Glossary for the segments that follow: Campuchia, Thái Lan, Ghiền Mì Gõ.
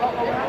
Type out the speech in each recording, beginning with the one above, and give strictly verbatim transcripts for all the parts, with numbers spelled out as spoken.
Yeah!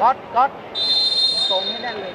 ก๊อตก๊อตตรงให้แน่นเลย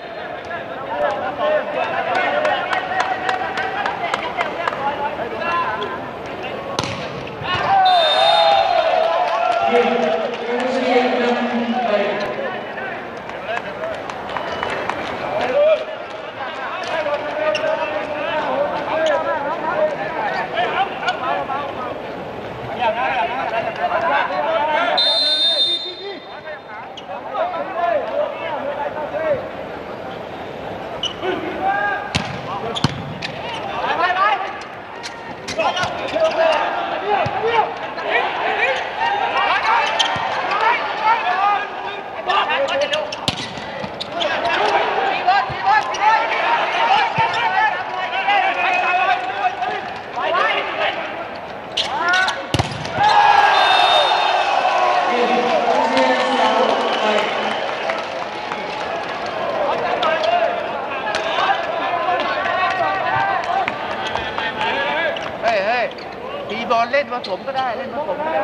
เล่นผสมก็ได้เล่นผสมก็ได้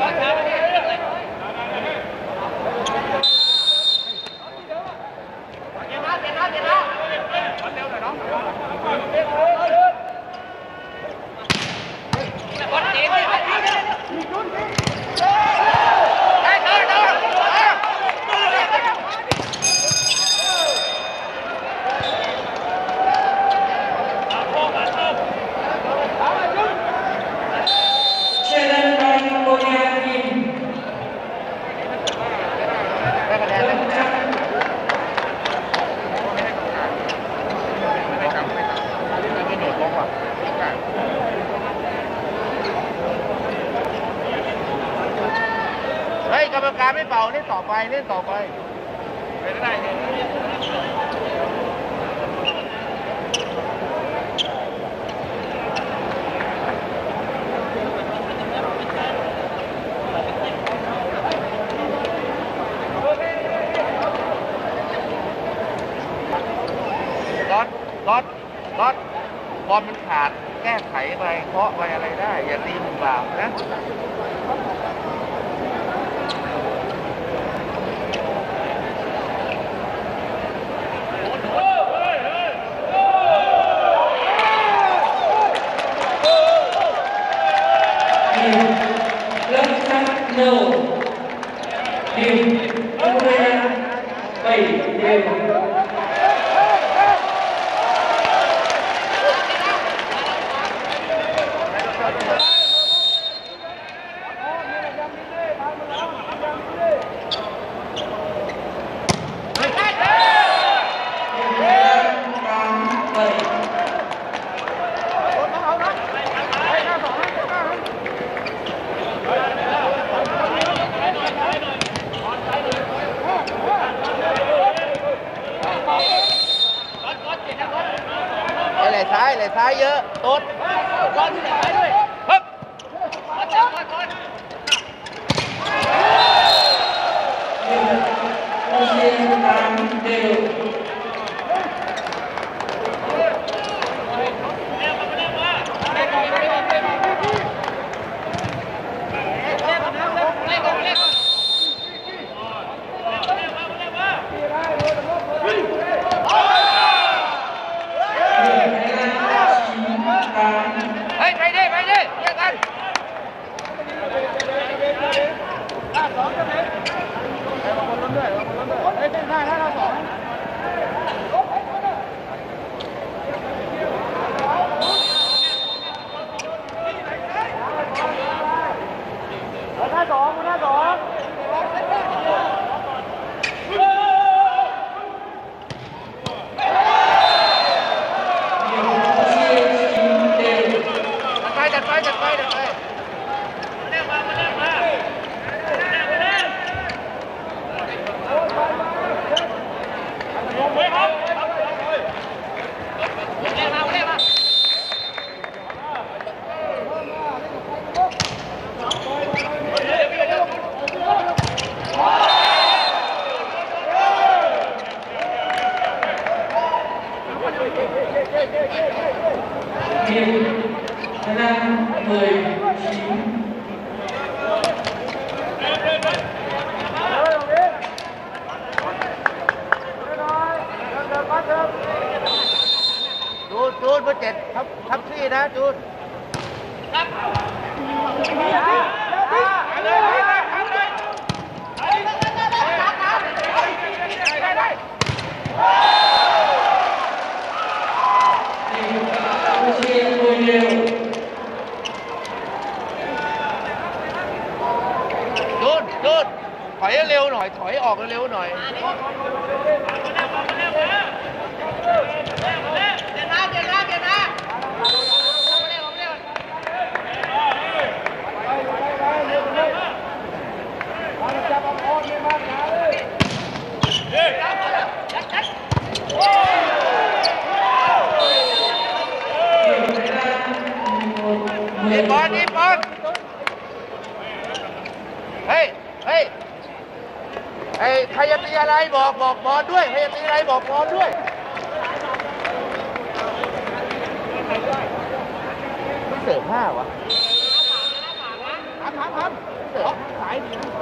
การไม่เป่าเล่นต่อไปเล่นต่อไปไปได้ล็อตล็อตล็อตบอลมันขาดแก้ไขไปเคาะไปอะไรได้อย่าตีมือเปล่านะท้ายเยอะต้นวันที่ท้ายด้วยครับมาเจ้ามาก่อนโอเคตามเดิมไปดิไปดิ เจ็ดทับทับที่นะจูนครับจูนจูนถอยเร็วหน่อยถอยออกเร็วหน่อยบอลนี่บอลเฮ้ยเฮ้ยไอ้ใครจะตีอะไรบอกบอกบอลด้วยใครจะตีอะไรบอกบอลด้วยไม่เสิร์ฟห้าวะทำทำทำเสิร์ฟสายดีไ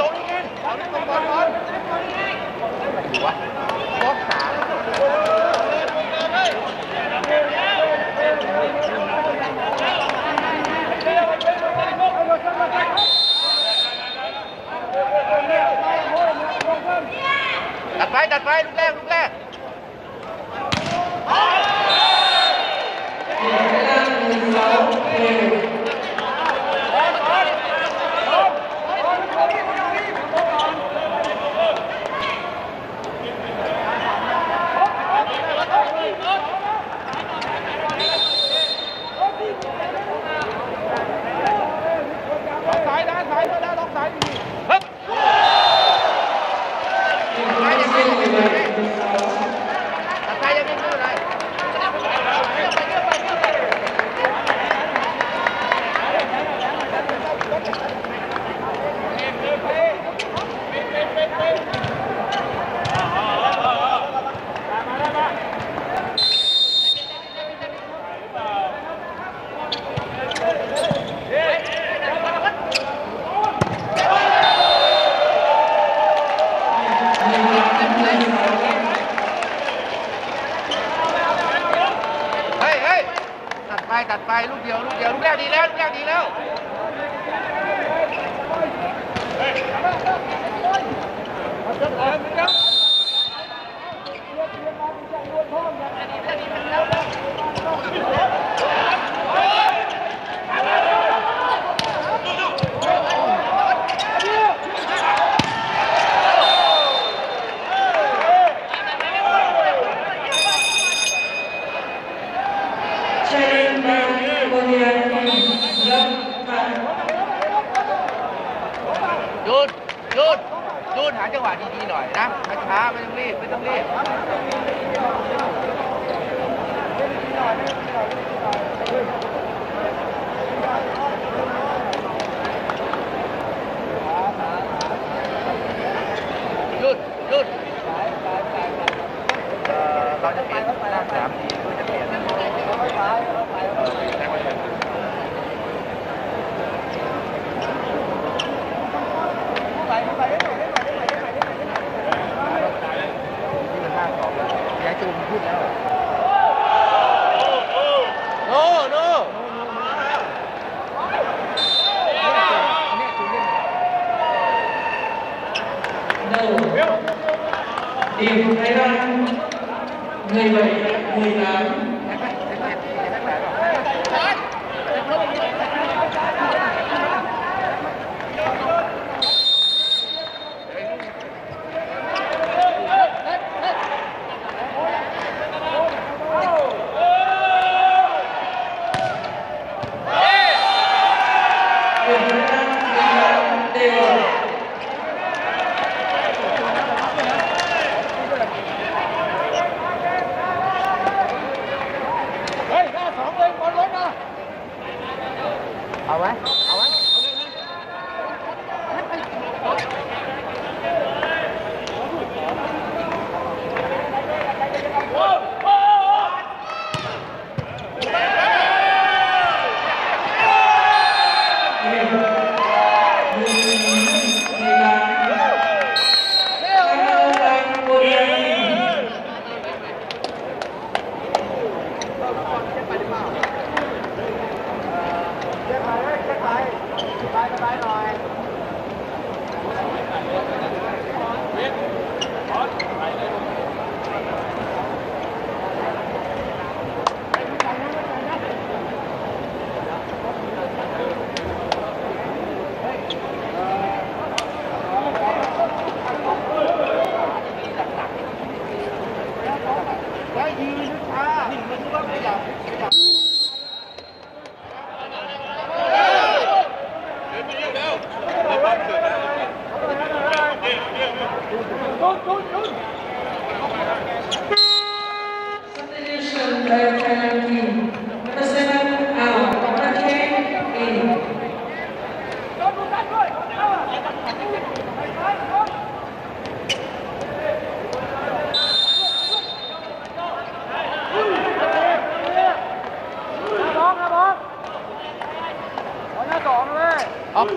ออกเจ็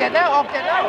ดแล้วออกเจ็ดแล้ว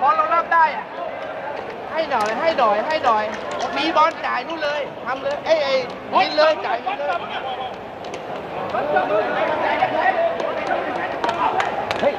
พอเรารับได้อะให้หน่อยให้หน่อยให้หน่อยมีบอลจ่ายนู่นเลยทำเลยไอ้ไอ้มินเลยจ่ายมินเลยเฮ้ย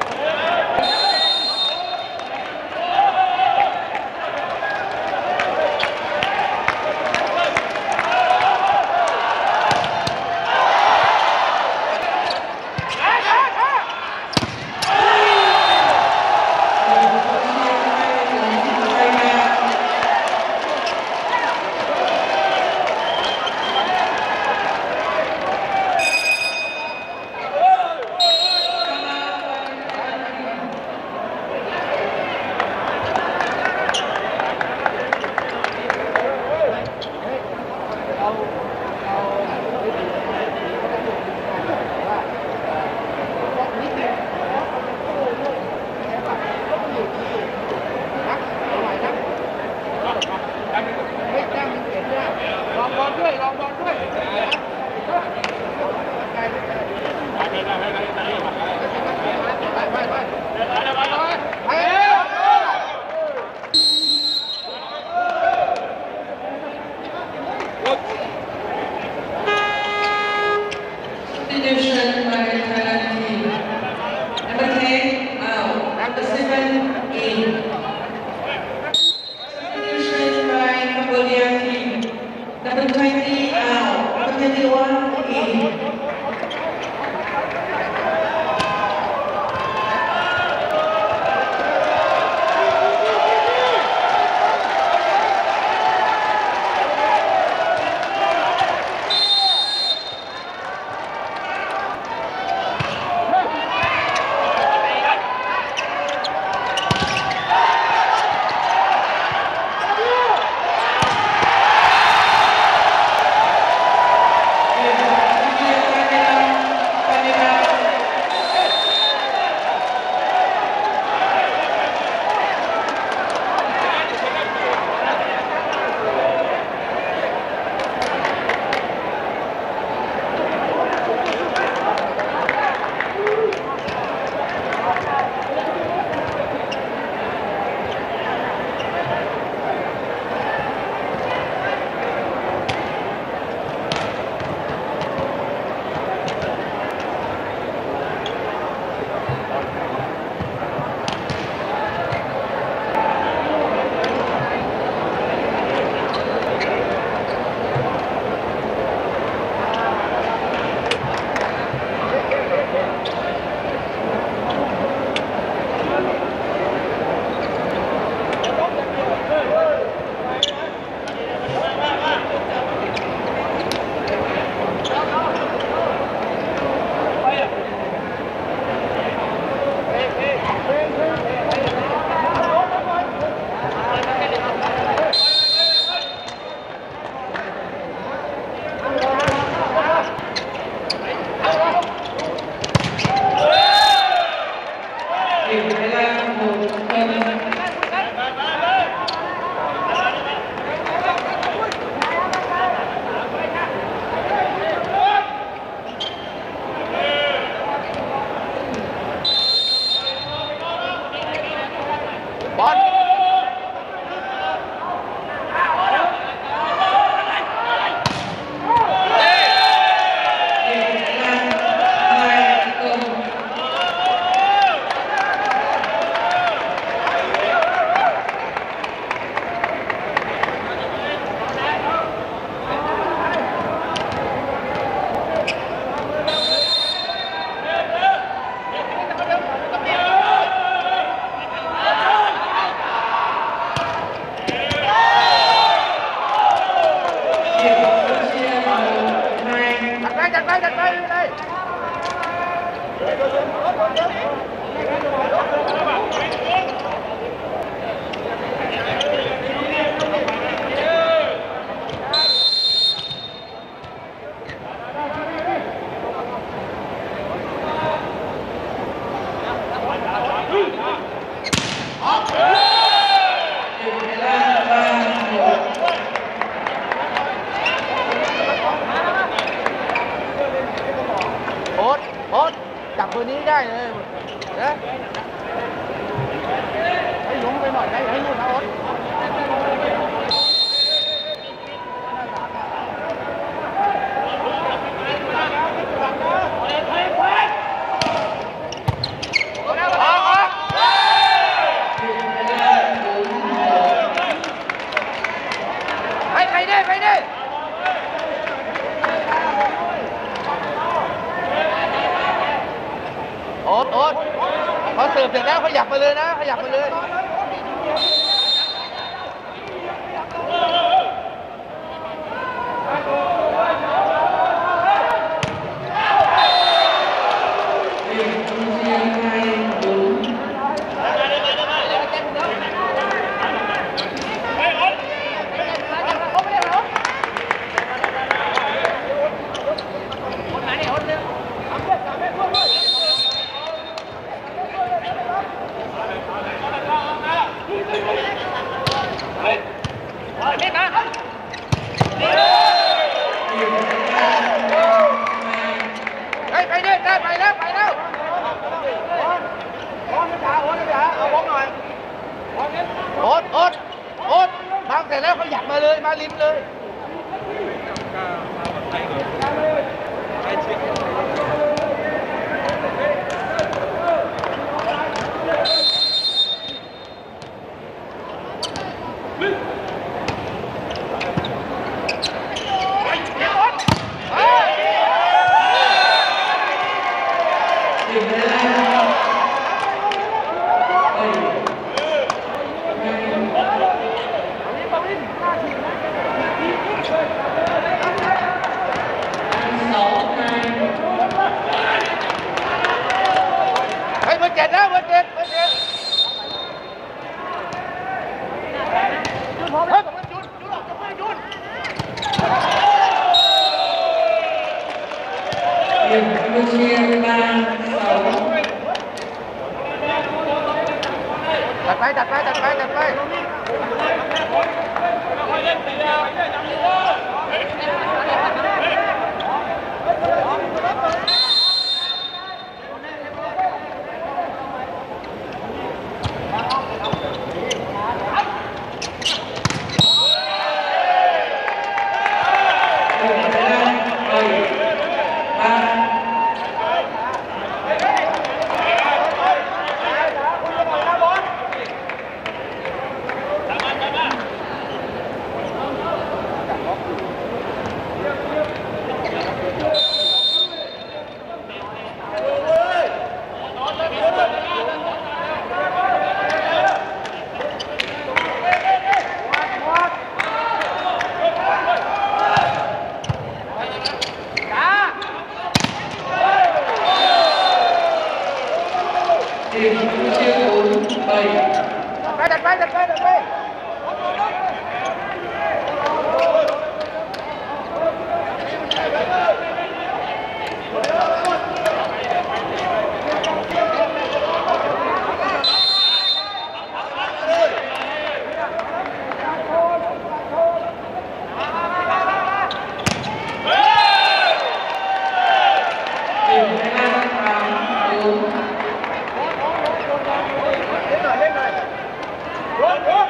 What?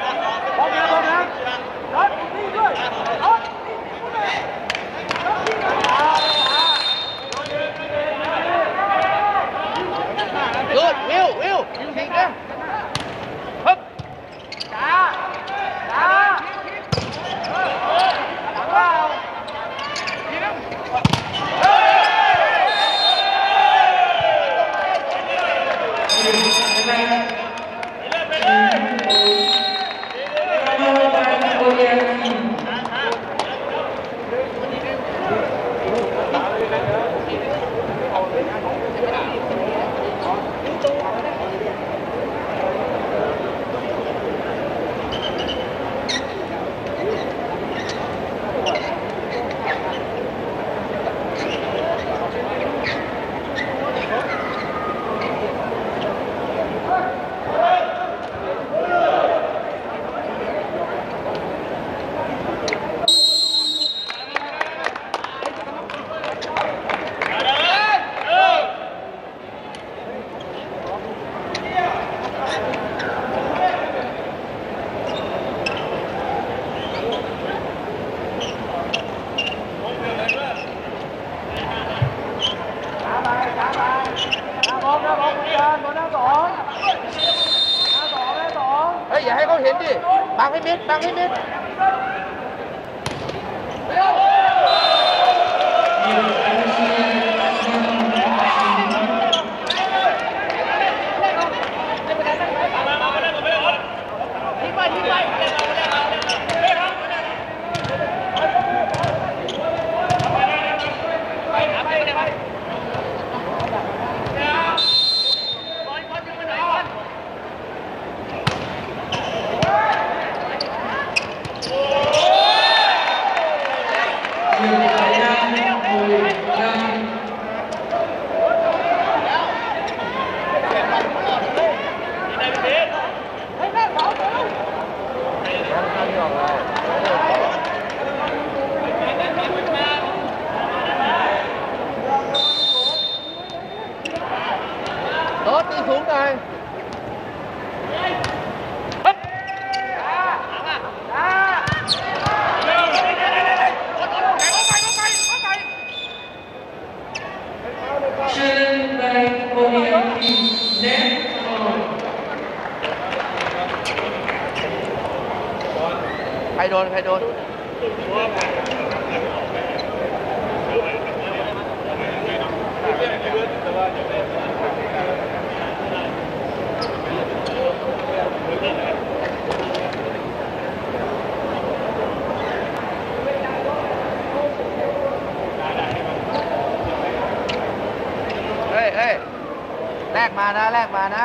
What? อย่าให้เขาเห็นดิบังให้มิดบังให้มิดใครโดนใครโดนเฮ้ยเฮ้ยแลกมานะแลกมานะ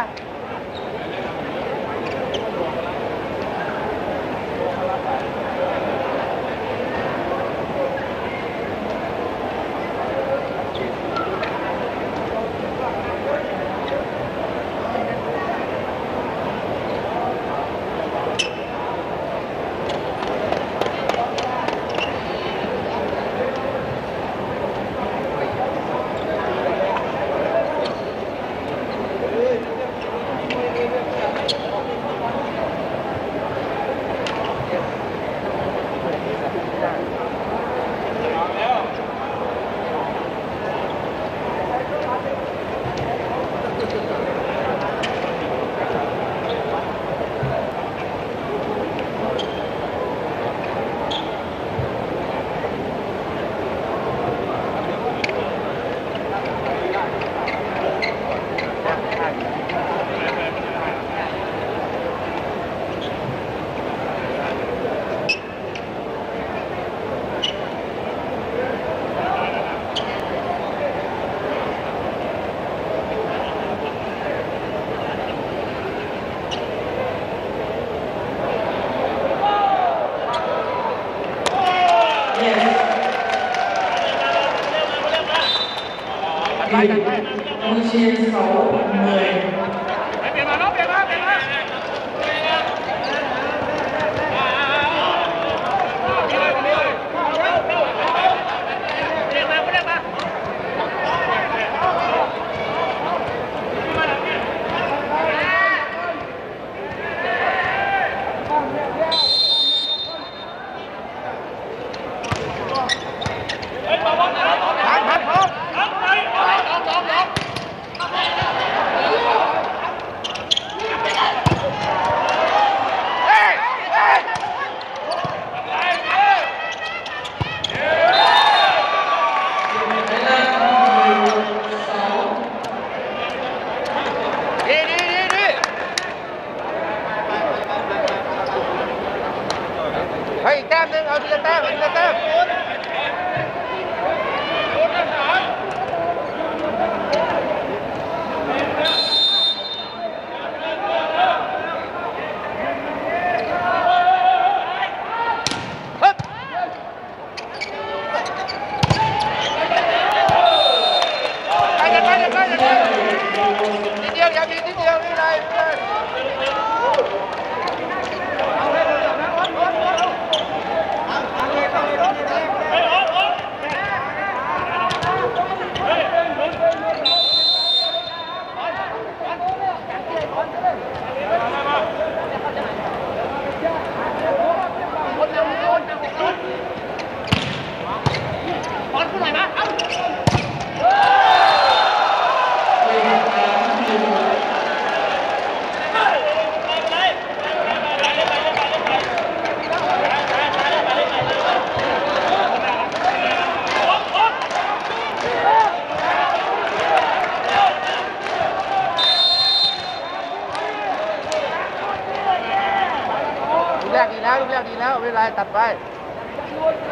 แรกดีแล้วลูกแรกดีแล้วเวลาตัดไปโอ้ยใ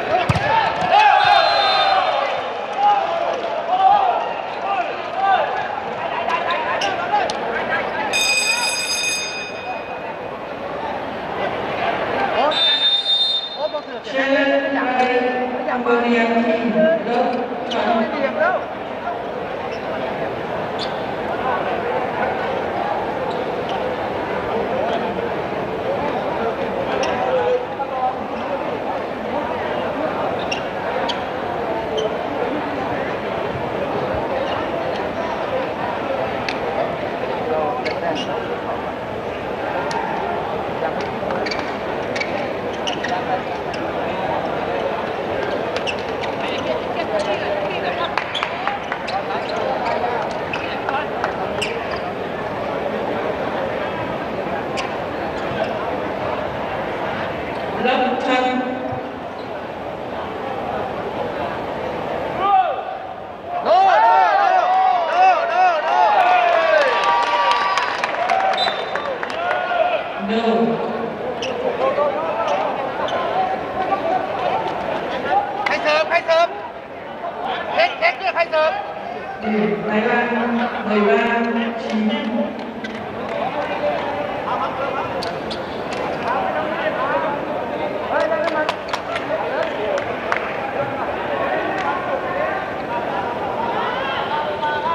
ส่บ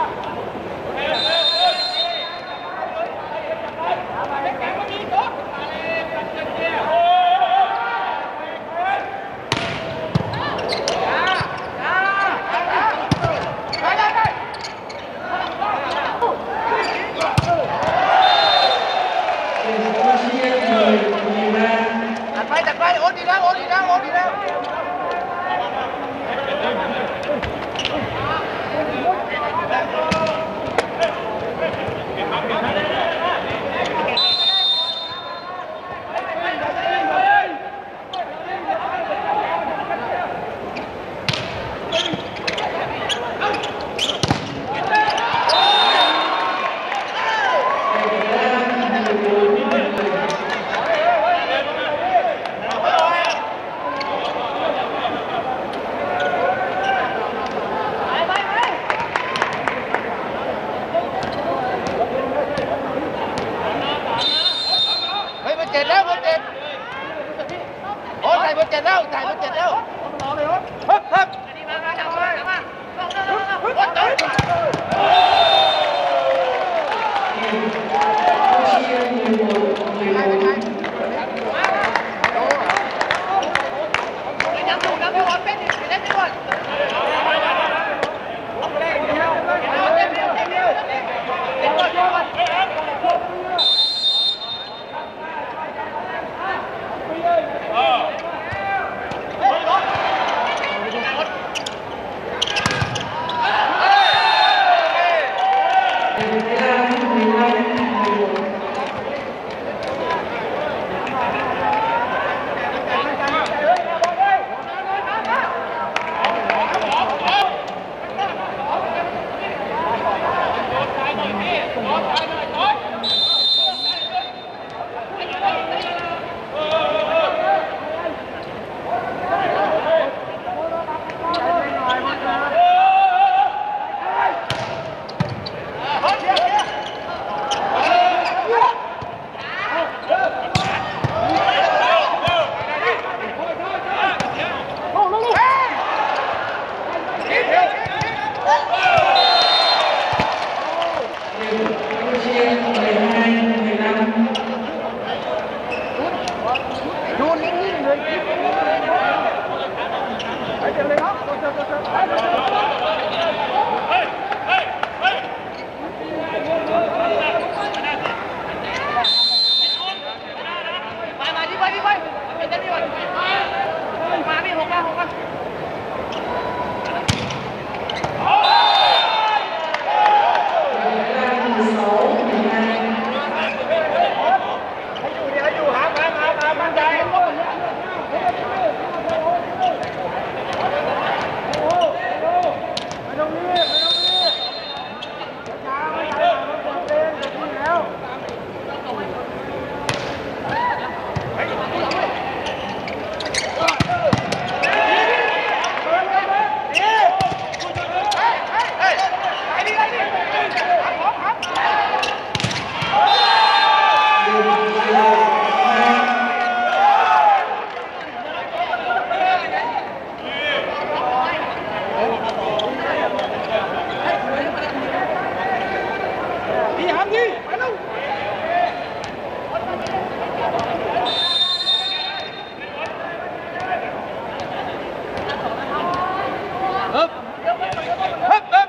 นเจ็ดแล้วใส่บนเจ็ดแล้ว ฮึบฮึบ Hãy subscribe cho kênh Ghiền Mì Gõ để không bỏ lỡ những video hấp dẫn.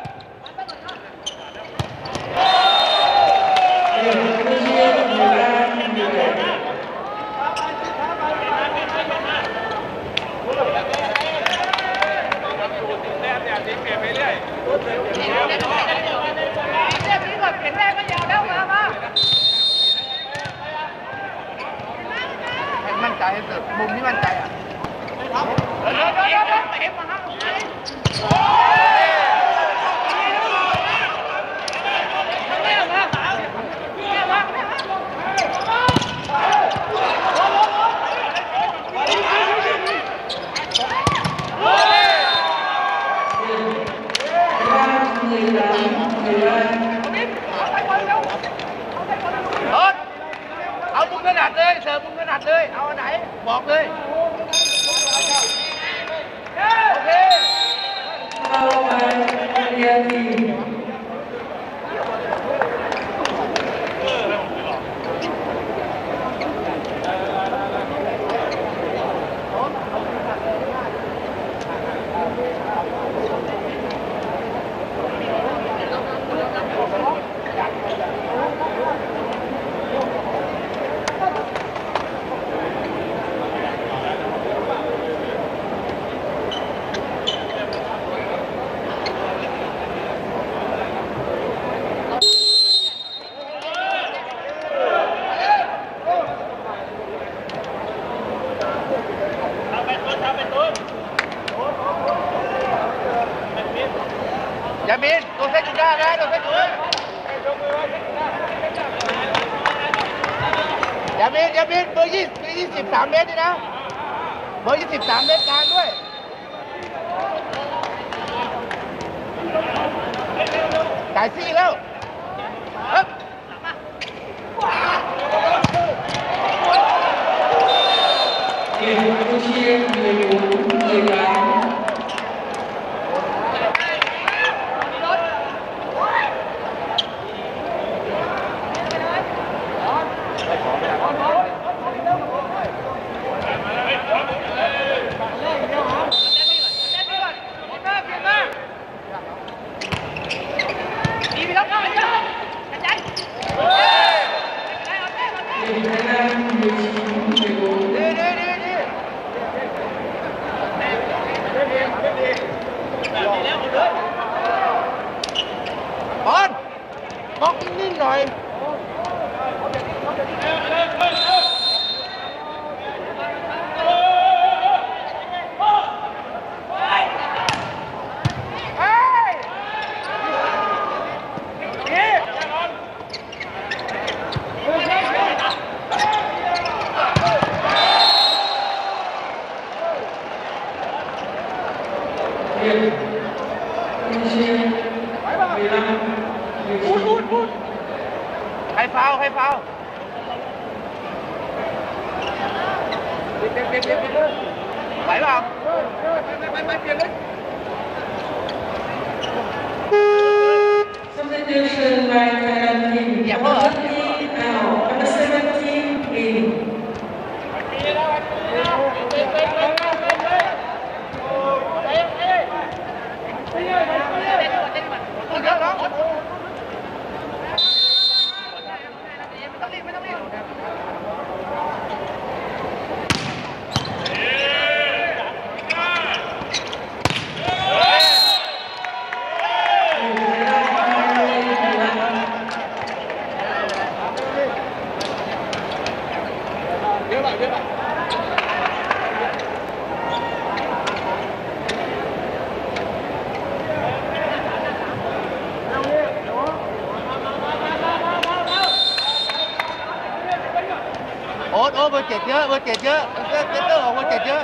เบอร์เจ็ดเยอะเบอร์เจ็ดเยอะเซ็ตเซ็ตเตอร์ออกเบอร์เจ็ดเยอะ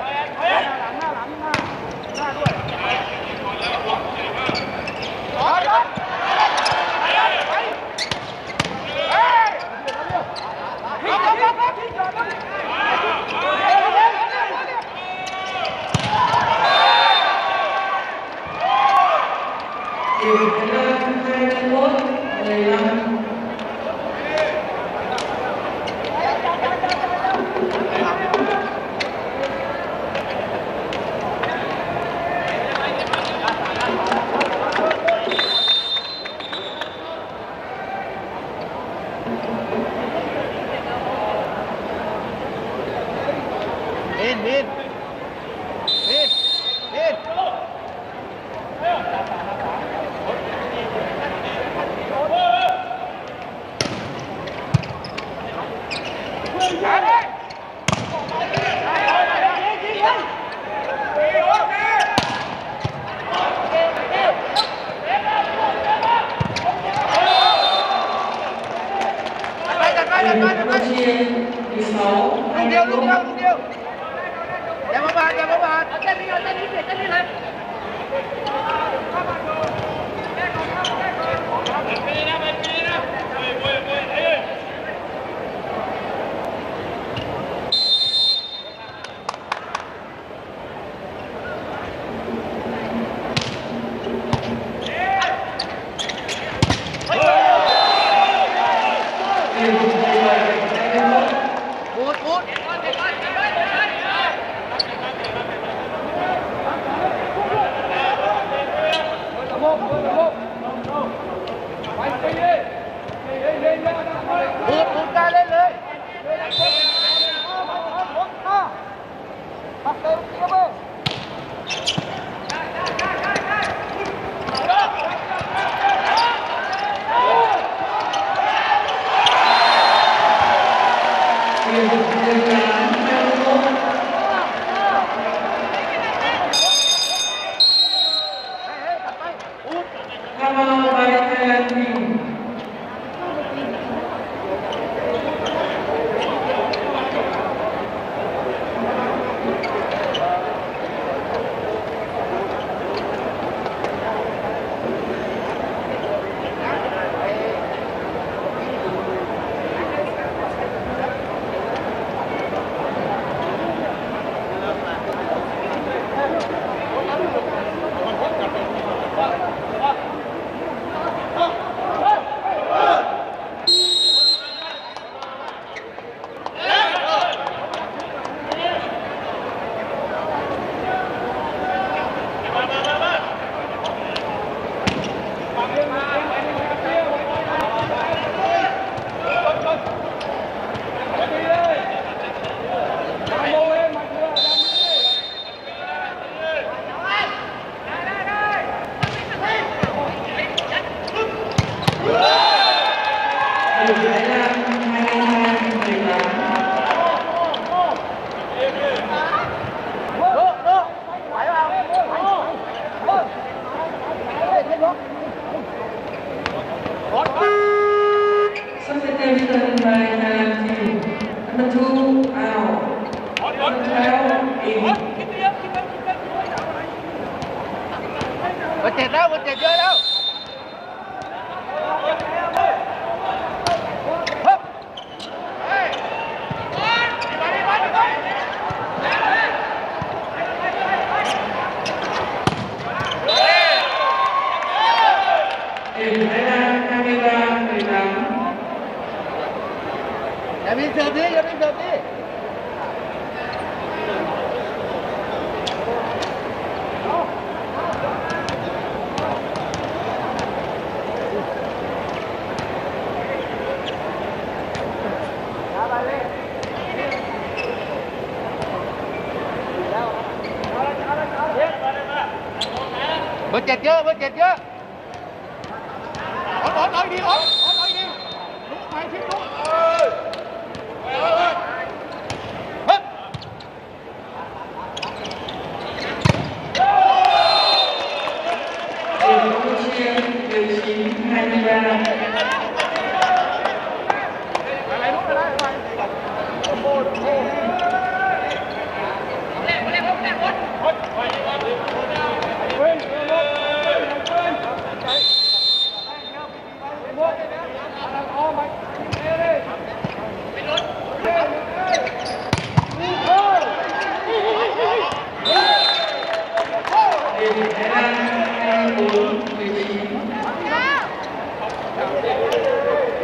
Oh, Hãy subscribe cho kênh Ghiền Mì Gõ để không bỏ lỡ những video hấp dẫn.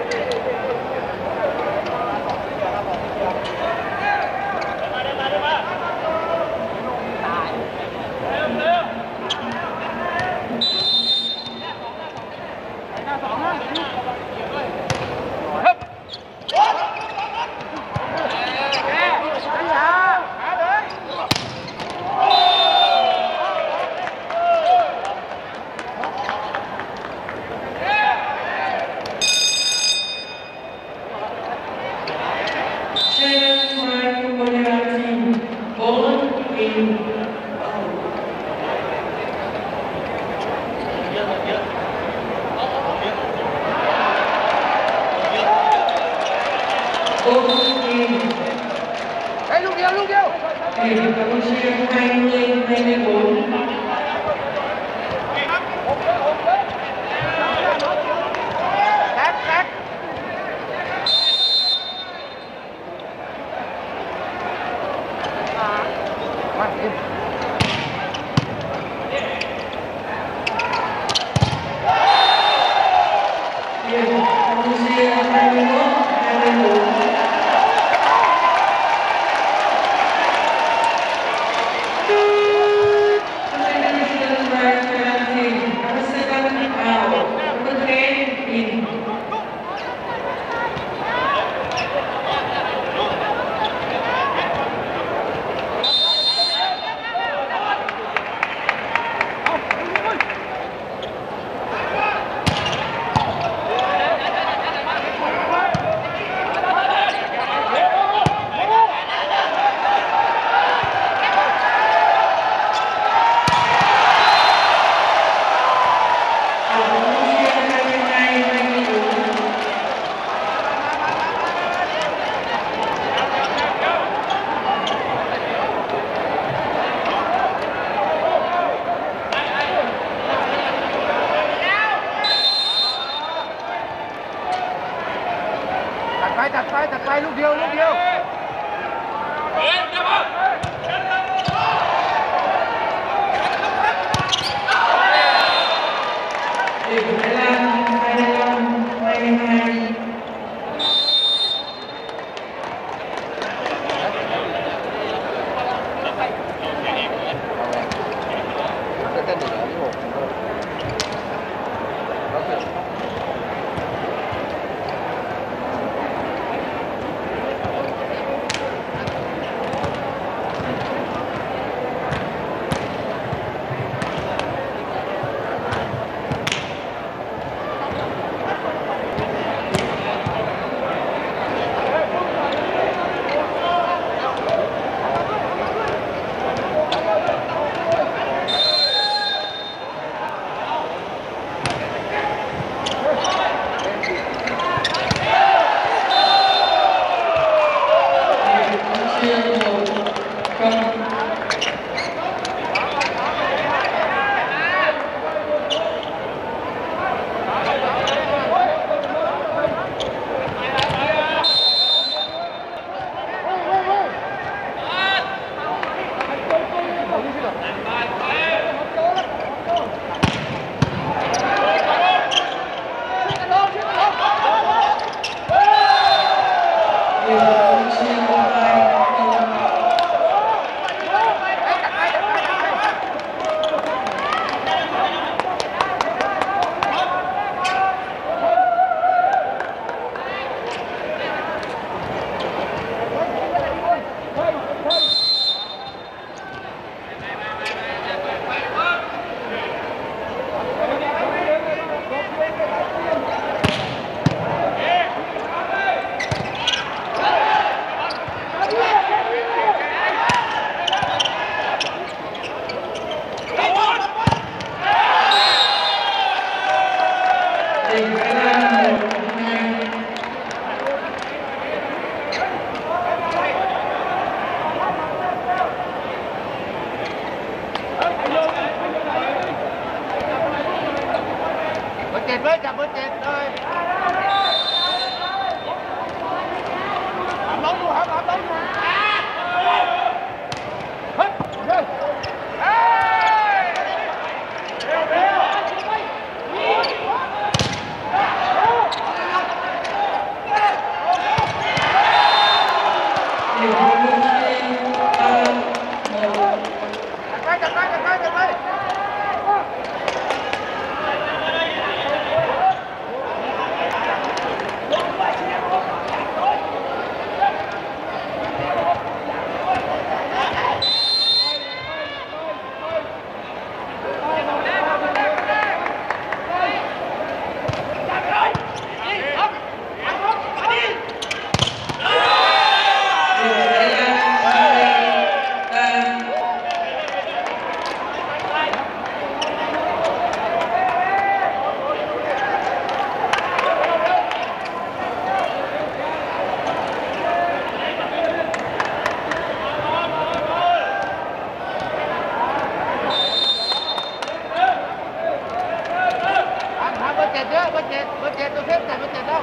เจ็ดเยอะเบอร์เจ็ดเบอร์เจ็ดตัวเซฟแต่เบอร์เจ็ดแล้ว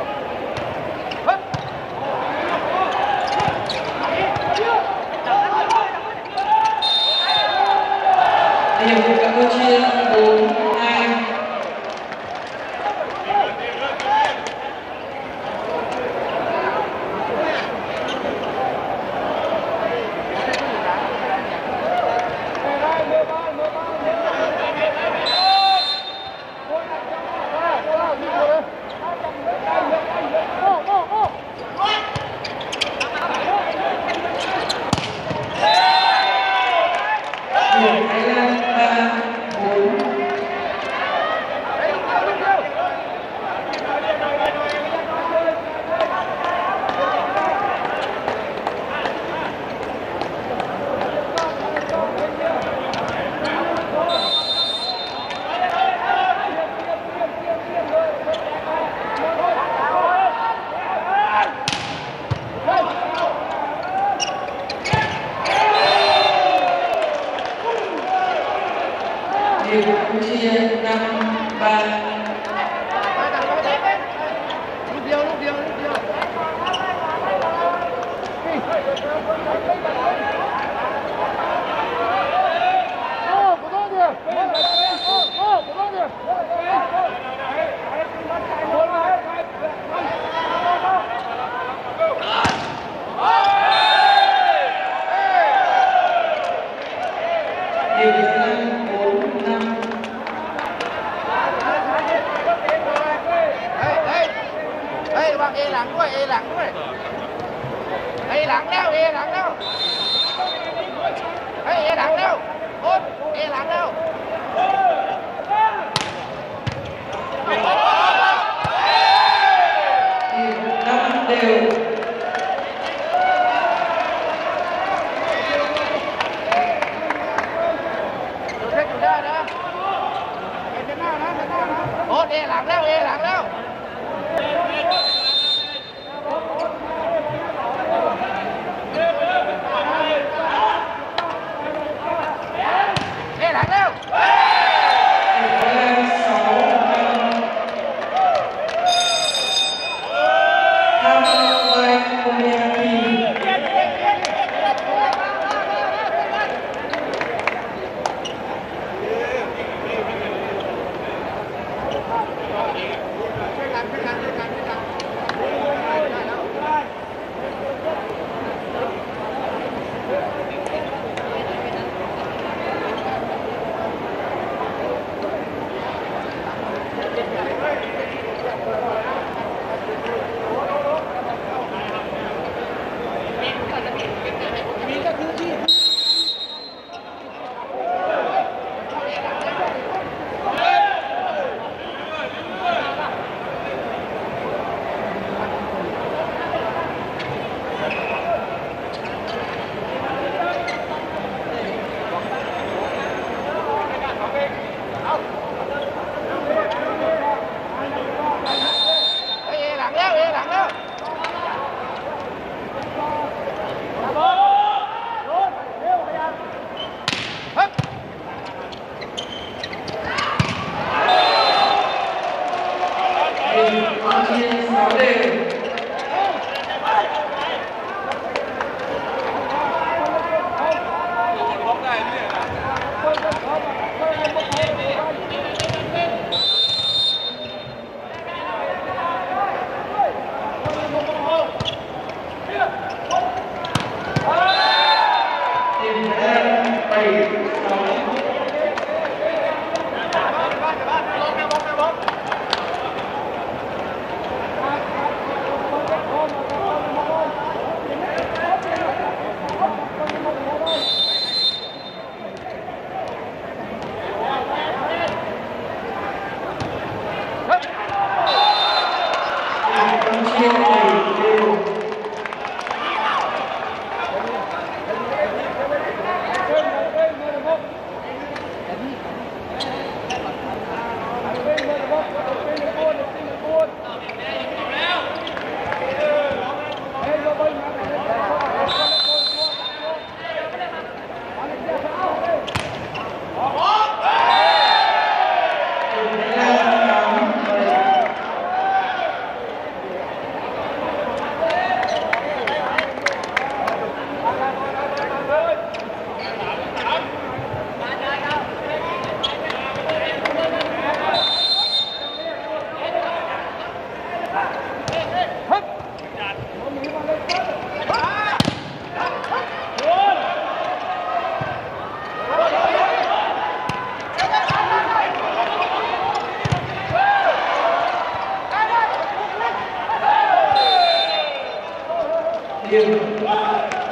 đều.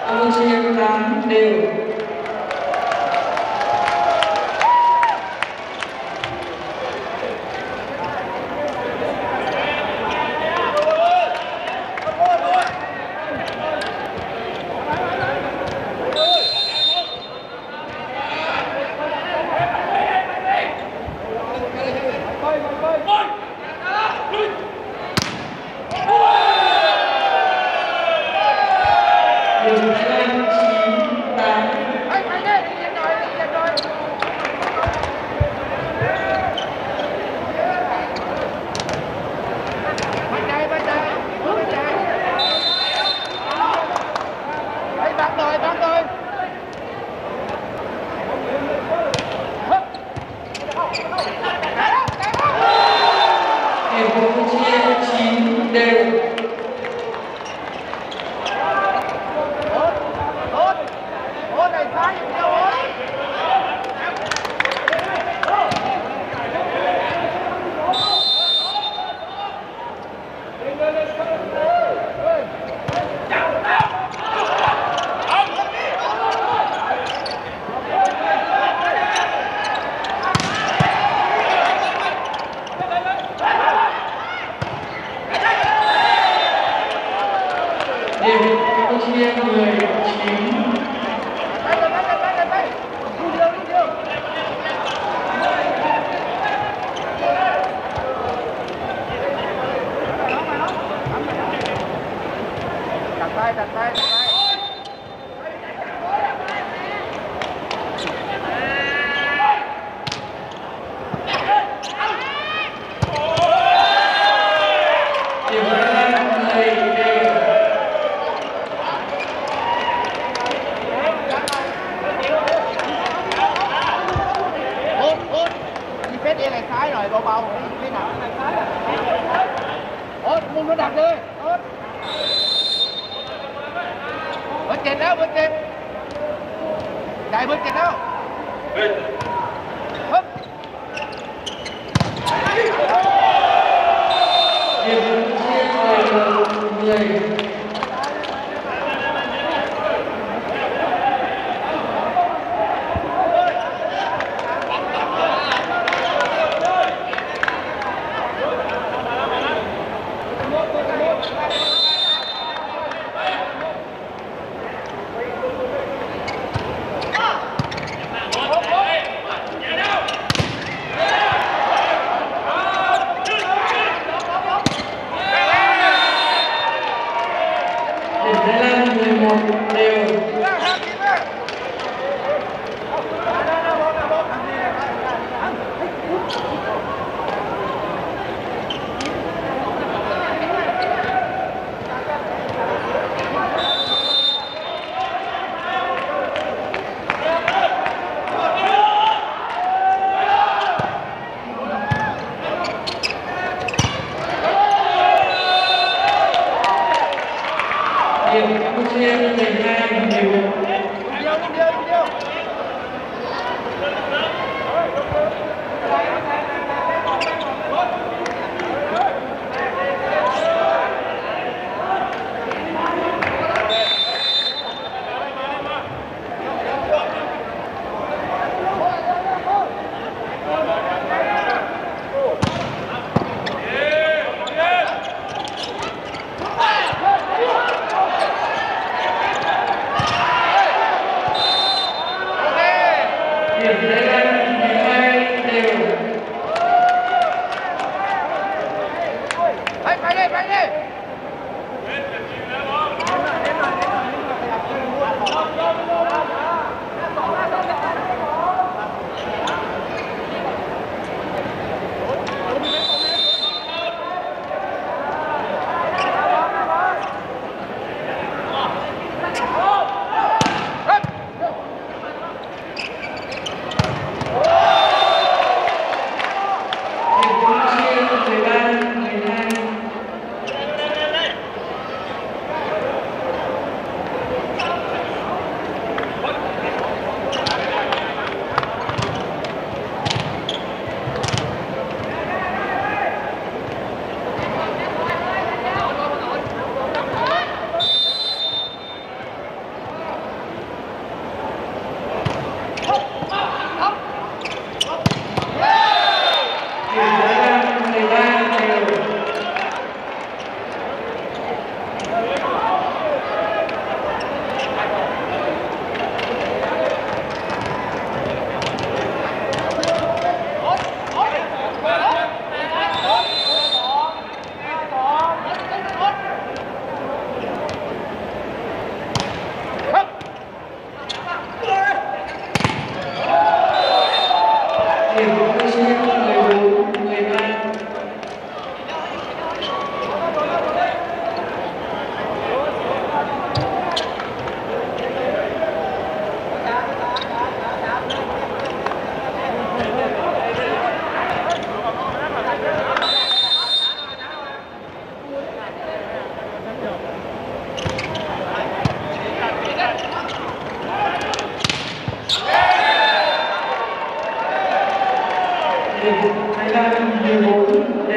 Cảm ơn chị em tám đều.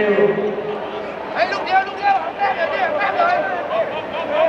Hãy subscribe cho kênh Ghiền Mì Gõ để không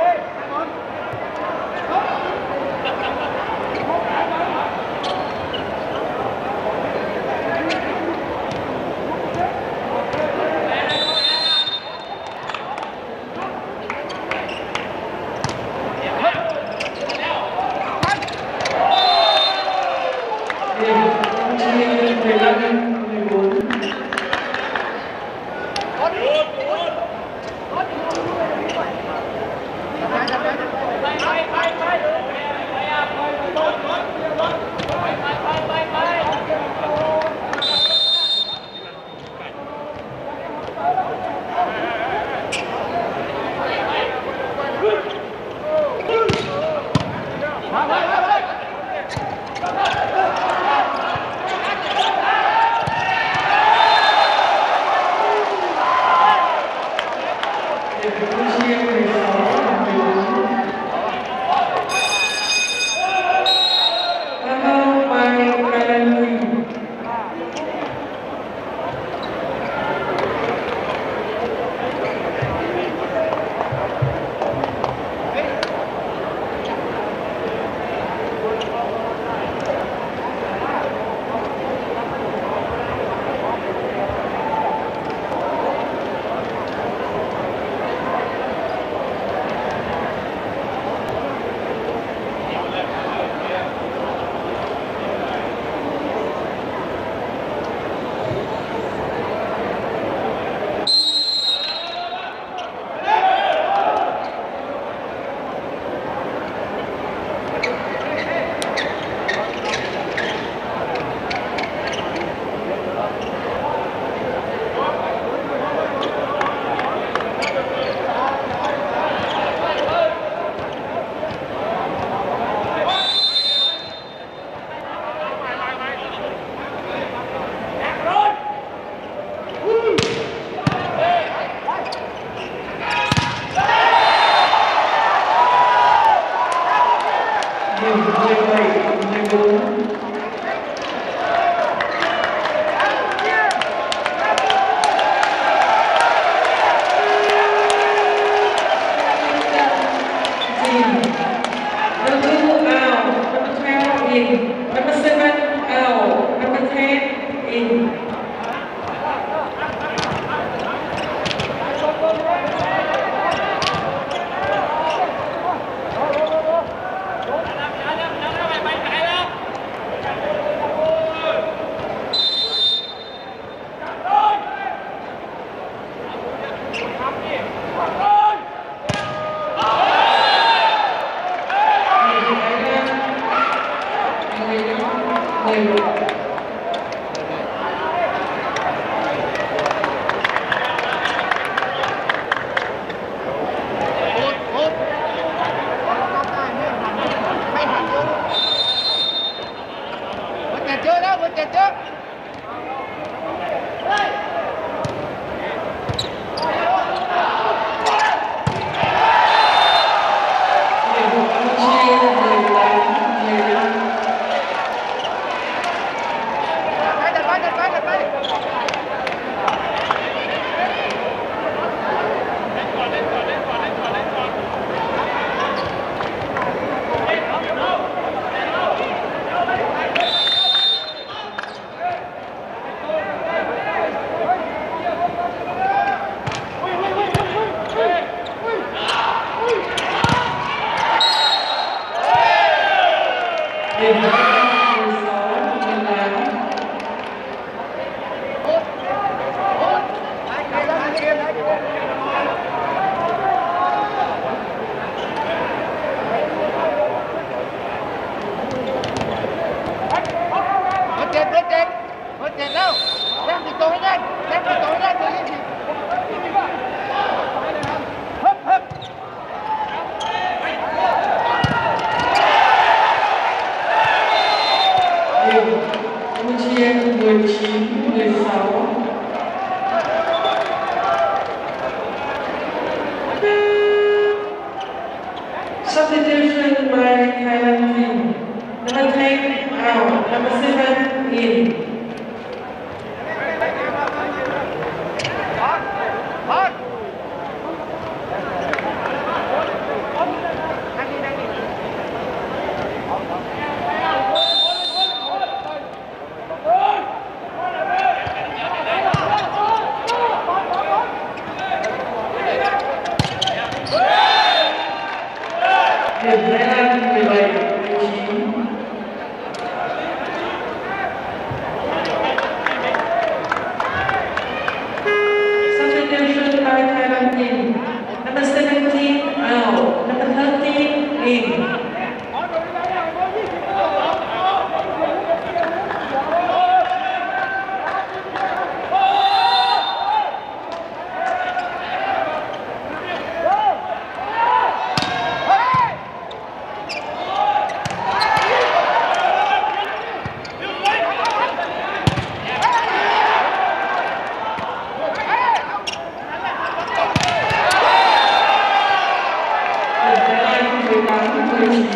bỏ lỡ Good.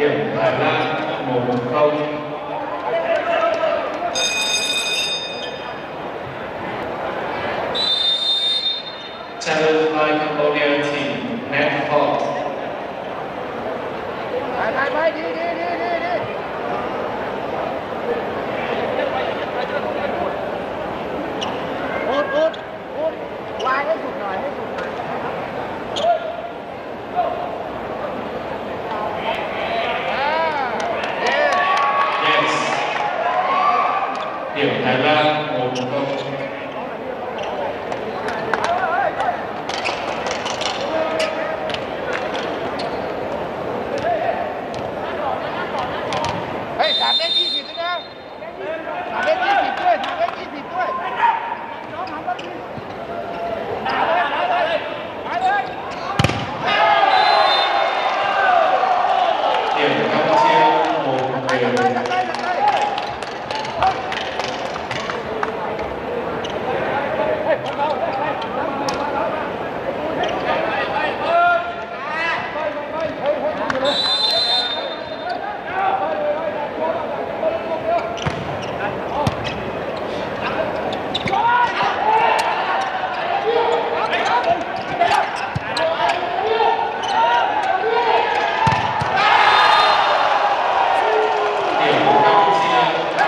điểm Thái Lan một không. Challenge by Cambodia team netball. Bye bye bye đi đi đi đi đi. Út út út lại cái sụt này cái sụt này. Điểm Thái Lan một không. Hey, thả bên đi thì tôi đâu? Thả bên đi thì tôi, thả bên đi thì tôi. Nó thả bên đi. Thả lên, thả lên, thả lên. Điểm Campuchia một không. Hãy subscribe cho kênh Ghiền Mì Gõ để không bỏ lỡ những video hấp dẫn.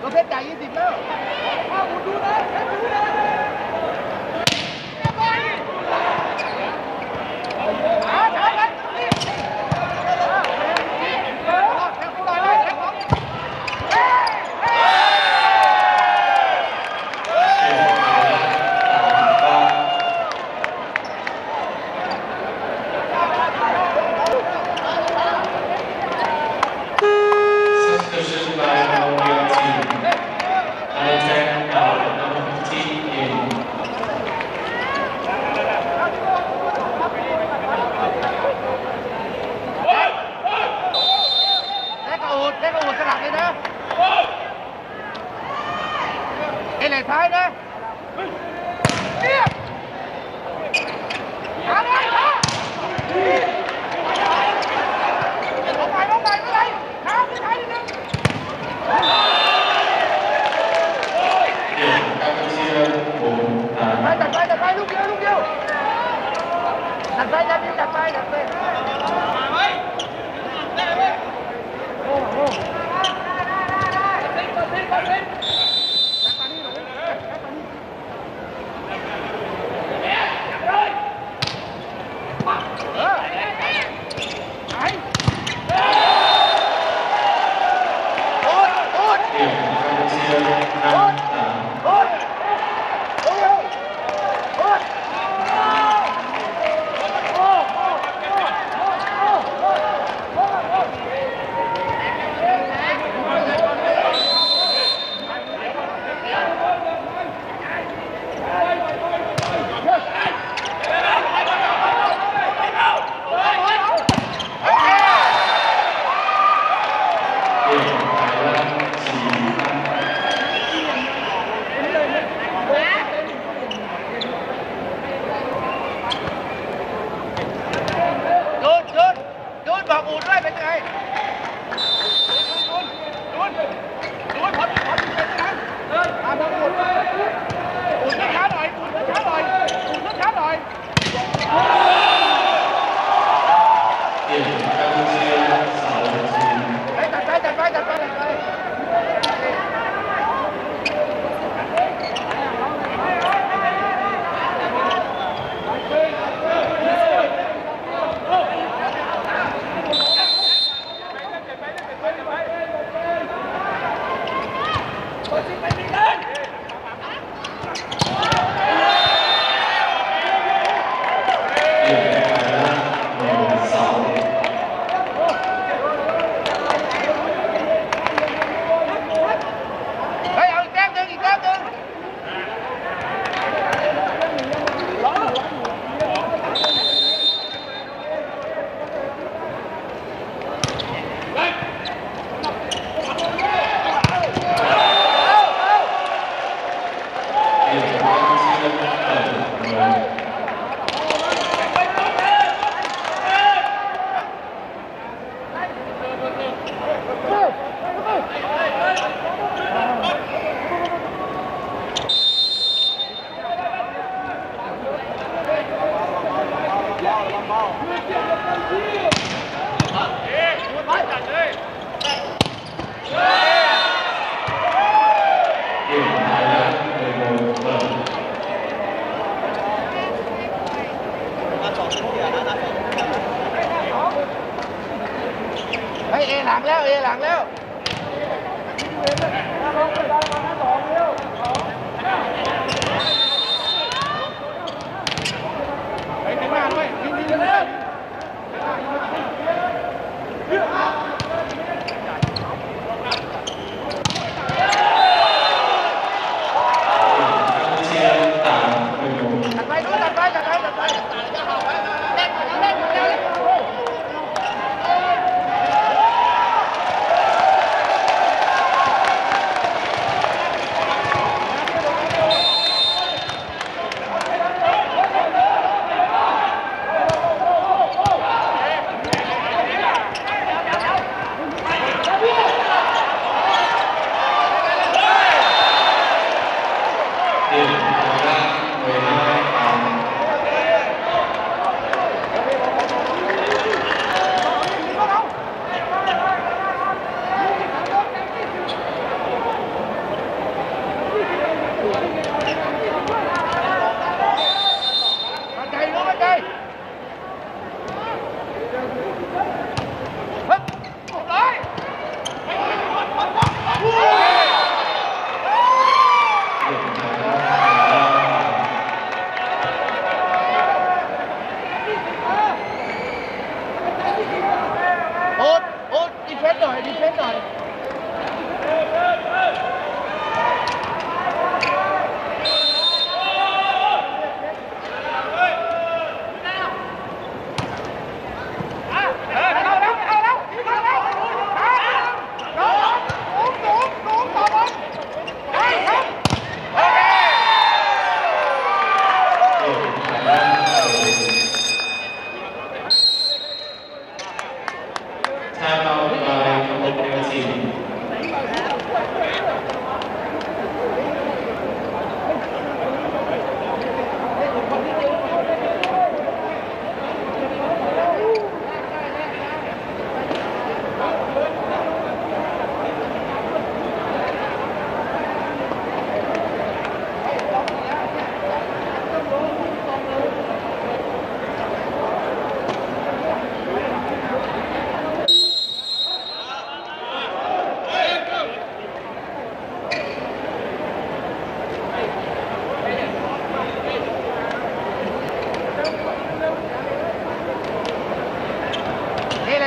เราเพชรจ่ายยี่สิบแล้วข้าวดูนะดูนะ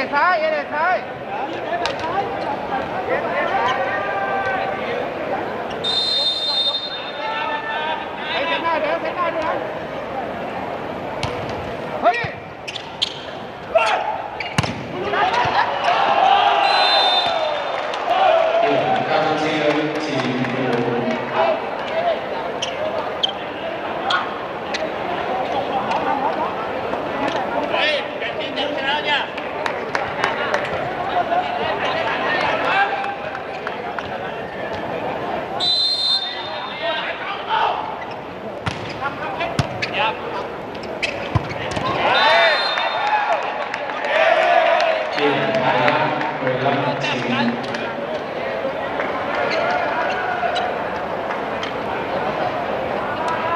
này thái, cái này thái. Đấy thế này đấy, thế này đấy. Hey. Hãy subscribe cho kênh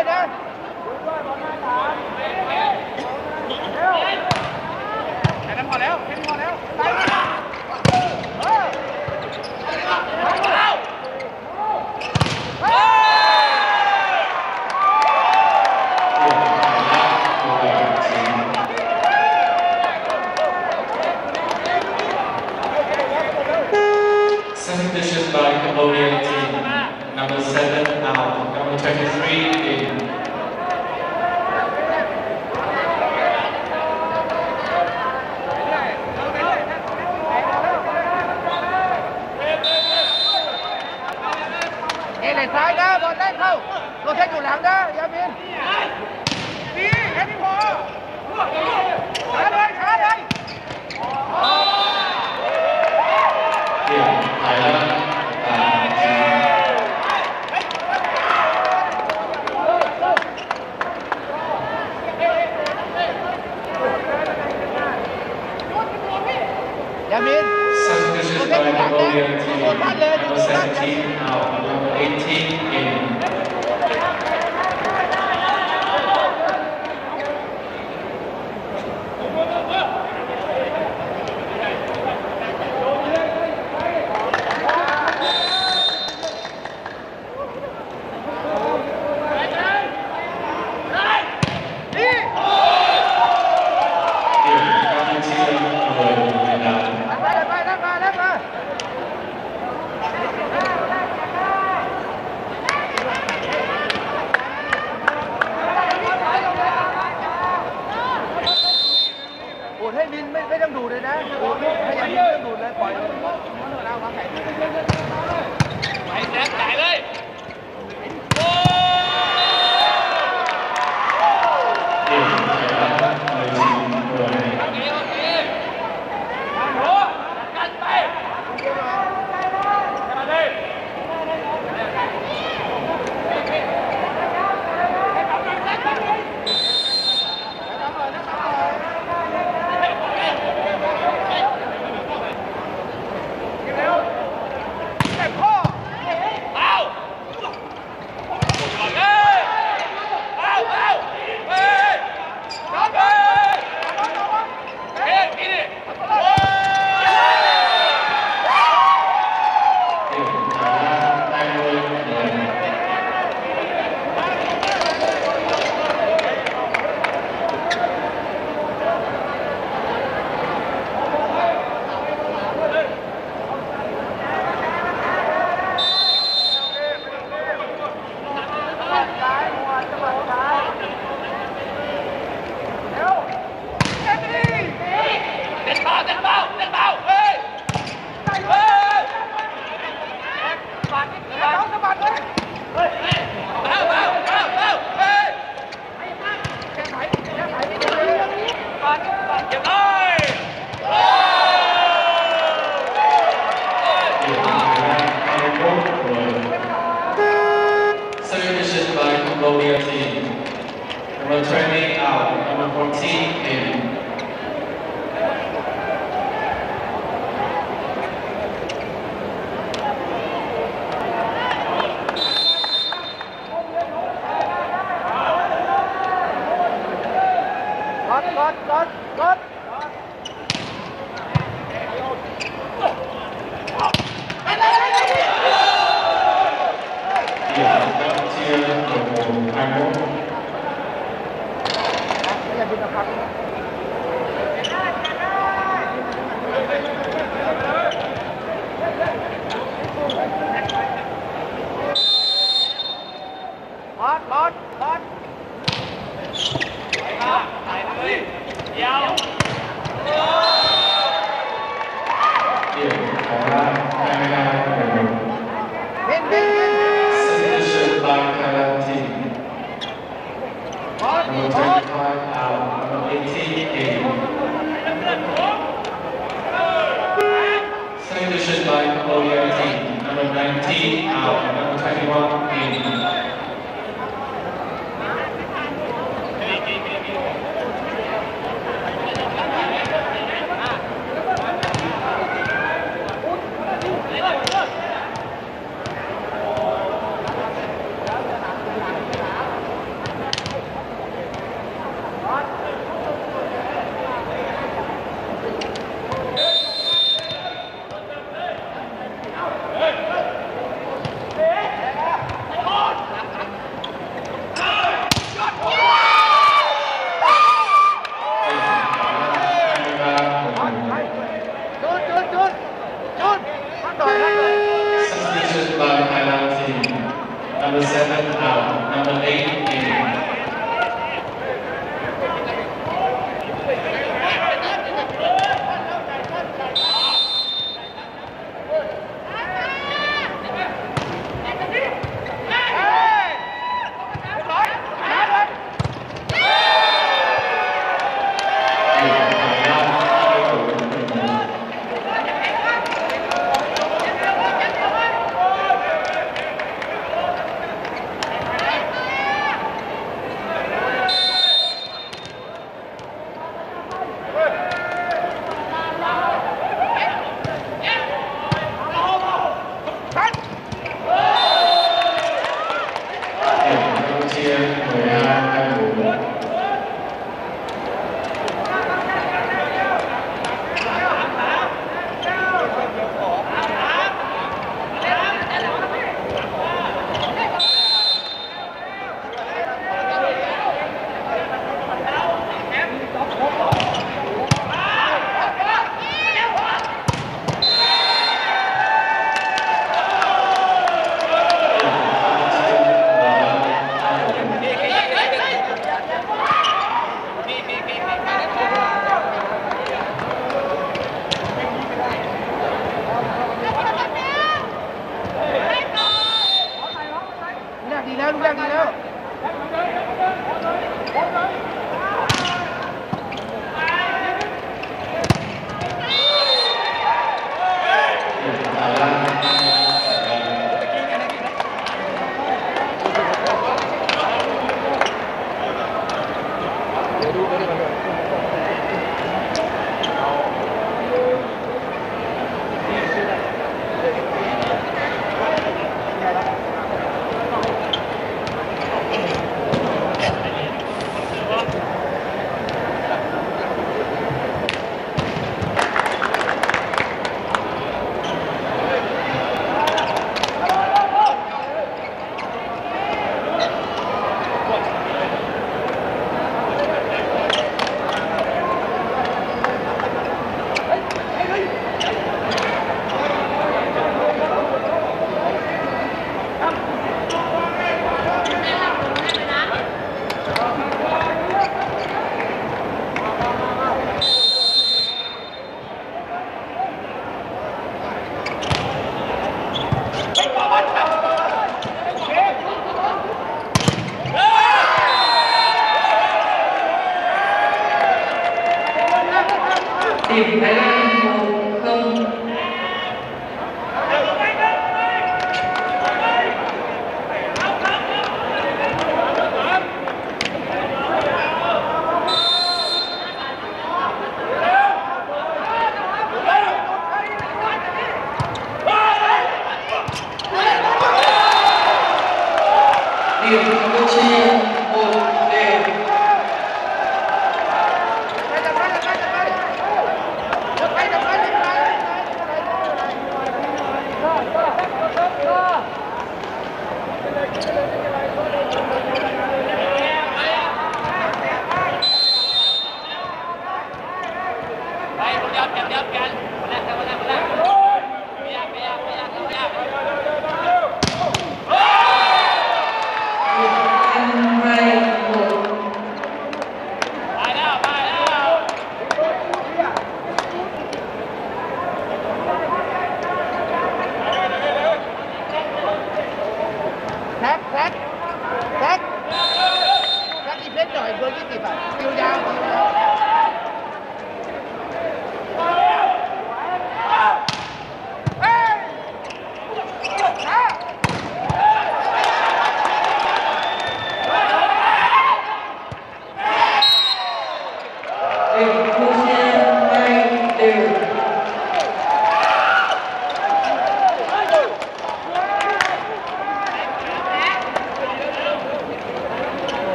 Ghiền Mì Gõ để không bỏ lỡ những video hấp dẫn.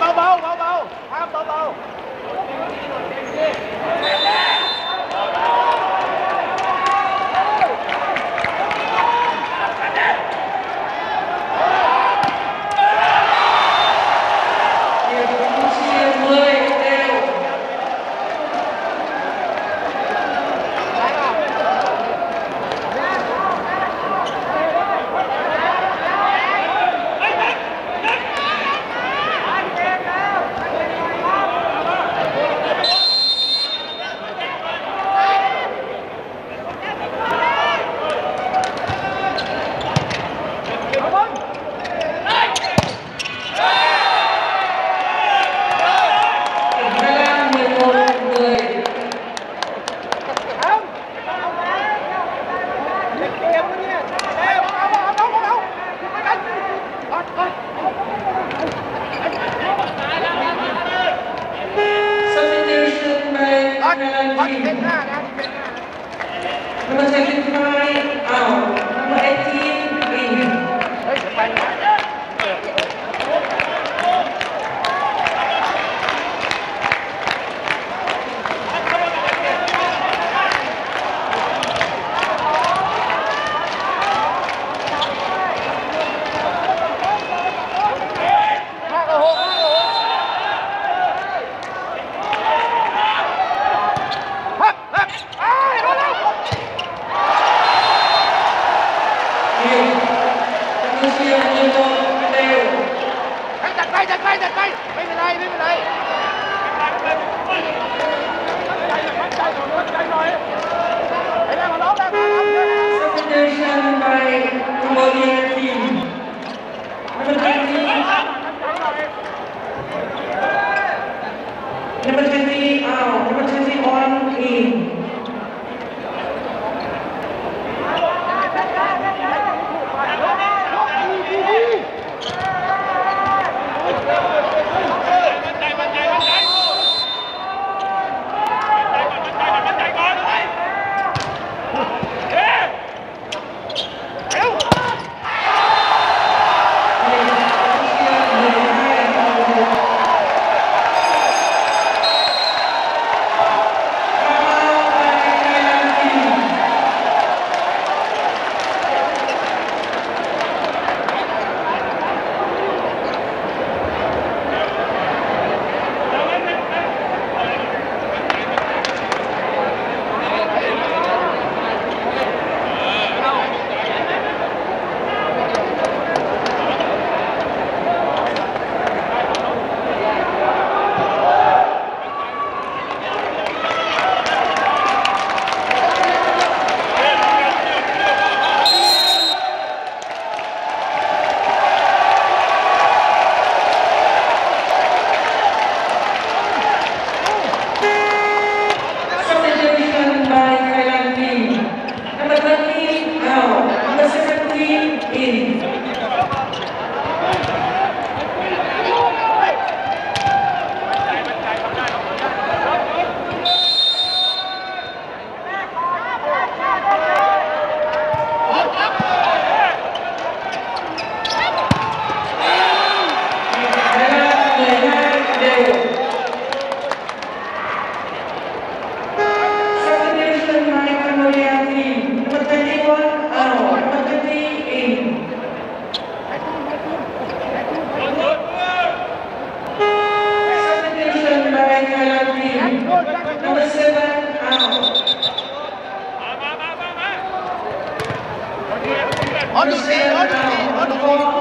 Bầu bầu bầu bầu, ham bầu bầu. On the field, on the field, on the field.